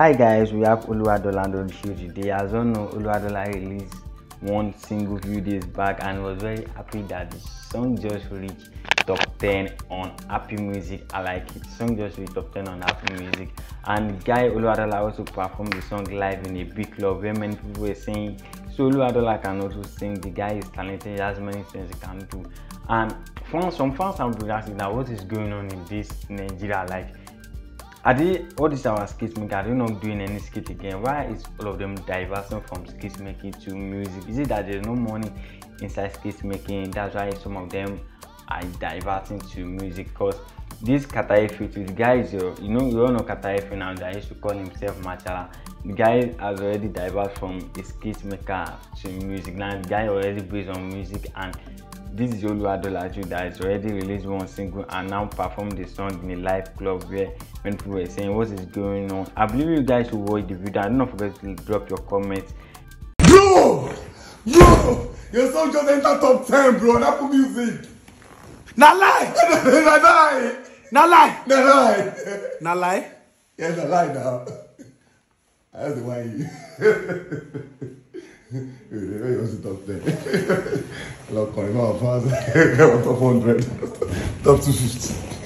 Hi guys, we have Oluwadolarz on the show today. As you all know, Oluwadolarz released one single few days back and was very happy that the song just reached top 10 on Apple Music. I like it. Song just reached top 10 on Apple Music. And guy Oluwadolarz also performed the song live in a big club where many people were saying, so Oluwadolarz can also sing. The guy is talented, he has many things he can do. And some fans have been asking now, what is going on in this Nigeria? Like, are they all these our skits making? Are they not doing any skit again? Why is all of them diverting from skits making to music? Is it that there's no money inside skits making? That's why some of them are diverting to music. Cause this Kataifi, the guy is you all know Kataifi now, that used to call himself Machala. The guy has already diverted from a skit maker to music. Now the guy already based on music, and this is Oluwadolarz that has already released one single and now performed the song in a live club where when people were saying, what is going on? I believe you guys should watch the video and don't forget to drop your comments. Bro, your song just entered top 10, bro, on Apple Music. Na lie! Na lie! Na lie! Na lie! Na lie? Yeah, na lie now. That's the way you want to top 10. Look, I'm not a fan. Top 100. Top 250.